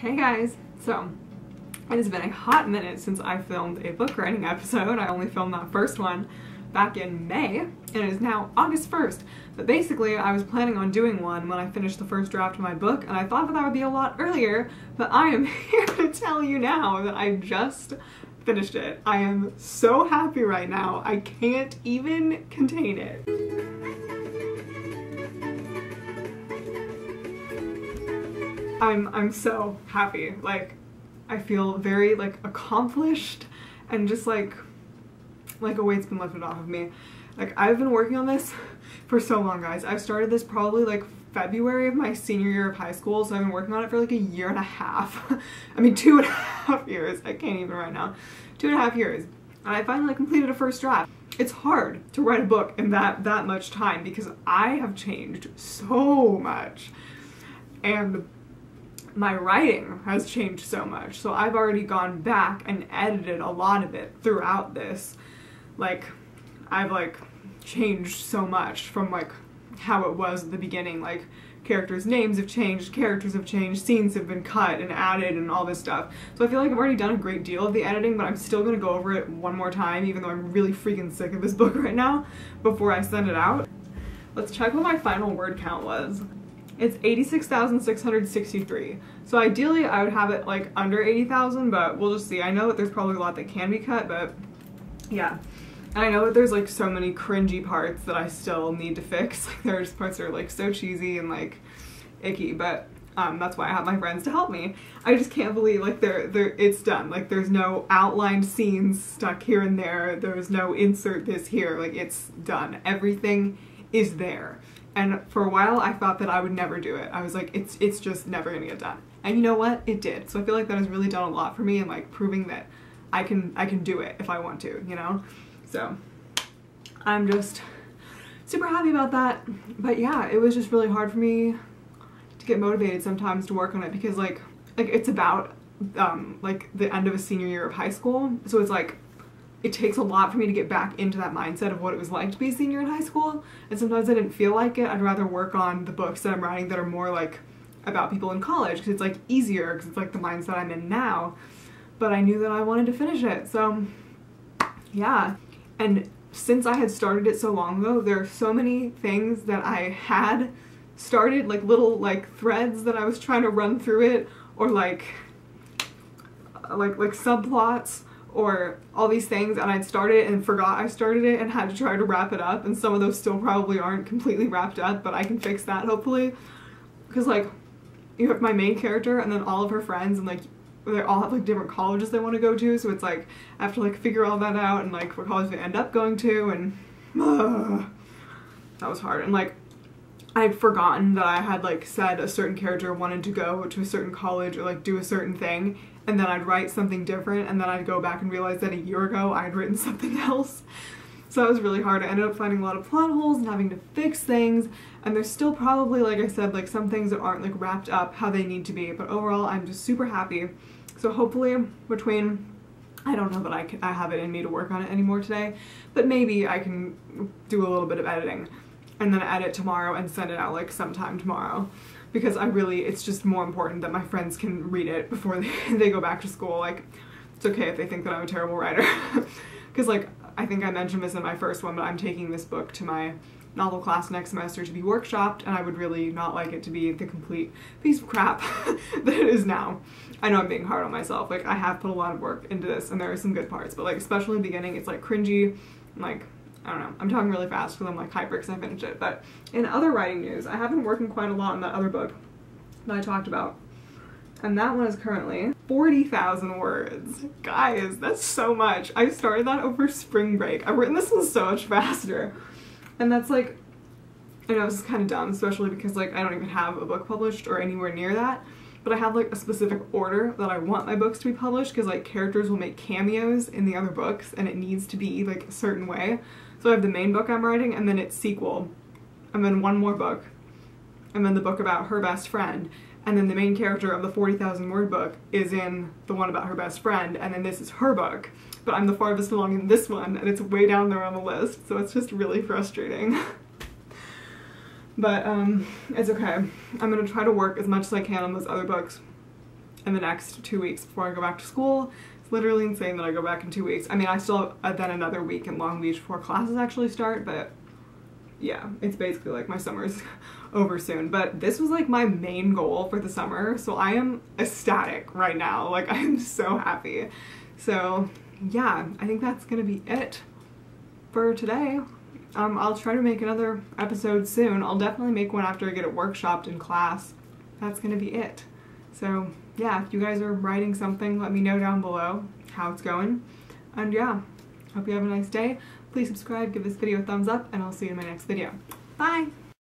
Hey guys, so it has been a hot minute since I filmed a book writing episode. I only filmed that first one back in May, and it is now August 1st. But basically, I was planning on doing one when I finished the first draft of my book, and I thought that would be a lot earlier, but I am here to tell you now that I just finished it. I am so happy right now. I can't even contain it. I'm so happy. Like, I feel very like accomplished and just like a weight's been lifted off of me. Like, I've been working on this for so long, guys. I've started this probably like February of my senior year of high school, so I've been working on it for like a year and a half. I mean 2.5 years. I can't even right now. 2.5 years. And I finally completed a first draft. It's hard to write a book in that much time because I have changed so much. And my writing has changed so much, so I've already gone back and edited a lot of it throughout this. Like, I've like changed so much from like how it was at the beginning. Like, characters' names have changed, characters have changed, scenes have been cut and added and all this stuff. So I feel like I've already done a great deal of the editing, but I'm still gonna go over it one more time, even though I'm really freaking sick of this book right now, before I send it out. Let's check what my final word count was. It's 86,663. So ideally I would have it like under 80,000, but we'll just see. I know that there's probably a lot that can be cut, but yeah. And I know that there's like so many cringy parts that I still need to fix. Like, there's parts that are like so cheesy and like icky, but that's why I have my friends to help me. I just can't believe like it's done. Like, there's no outlined scenes stuck here and there. There's no insert this here. Like, it's done. Everything is there. And for a while I thought that I would never do it. I was like, it's just never gonna get done. And you know what? It did. So I feel like that has really done a lot for me and like proving that I can do it if I want to, you know? So I'm just super happy about that. But yeah, it was just really hard for me to get motivated sometimes to work on it because like it's about like the end of a senior year of high school. So it's like, it takes a lot for me to get back into that mindset of what it was like to be a senior in high school, and sometimes I didn't feel like it. I'd rather work on the books that I'm writing that are more like about people in college because it's like easier, because it's like the mindset I'm in now, but I knew that I wanted to finish it, so yeah. And since I had started it so long ago, there are so many things that I had started, like little like threads that I was trying to run through it, or like subplots, or all these things, and I'd started it and forgot I started it and had to try to wrap it up, and some of those still probably aren't completely wrapped up, but I can fix that hopefully. Because like, you have my main character and then all of her friends, and like they all have like different colleges they want to go to, so it's like I have to like figure all that out and like what college they end up going to, and that was hard. And like, I'd forgotten that I had like said a certain character wanted to go to a certain college or like do a certain thing, and then I'd write something different, and then I'd go back and realize that a year ago I'd written something else. So that was really hard. I ended up finding a lot of plot holes and having to fix things, and there's still probably, like I said, like some things that aren't like wrapped up how they need to be, but overall I'm just super happy. So hopefully between, I don't know that I have it in me to work on it anymore today, but maybe I can do a little bit of editing and then edit tomorrow and send it out like sometime tomorrow, because I really, it's just more important that my friends can read it before they go back to school. Like, it's okay if they think that I'm a terrible writer, because like, I think I mentioned this in my first one, but I'm taking this book to my novel class next semester to be workshopped, and I would really not like it to be the complete piece of crap that it is now. I know I'm being hard on myself, like I have put a lot of work into this and there are some good parts, but like especially in the beginning it's like cringy and like, I don't know, I'm talking really fast because I'm like hyper because I finished it. But in other writing news, I have been working quite a lot on that other book that I talked about, and that one is currently 40,000 words. Guys, that's so much. I started that over spring break. I've written this one so much faster, and that's like, I know this is kind of dumb, especially because like I don't even have a book published or anywhere near that, but I have like a specific order that I want my books to be published, because like characters will make cameos in the other books and it needs to be like a certain way. So I have the main book I'm writing, and then its sequel, and then one more book, and then the book about her best friend, and then the main character of the 40,000 word book is in the one about her best friend, and then this is her book, but I'm the farthest along in this one and it's way down there on the list, so it's just really frustrating. But it's okay. I'm gonna try to work as much as I can on those other books in the next 2 weeks before I go back to school. It's literally insane that I go back in 2 weeks. I mean, I still have then another week in Long Beach before classes actually start, but yeah, it's basically like my summer's over soon. But this was like my main goal for the summer, so I am ecstatic right now. Like, I am so happy. So yeah, I think that's gonna be it for today. I'll try to make another episode soon. I'll definitely make one after I get it workshopped in class. That's gonna be it. So yeah, if you guys are writing something, let me know down below how it's going. And yeah, hope you have a nice day. Please subscribe, give this video a thumbs up, and I'll see you in my next video. Bye!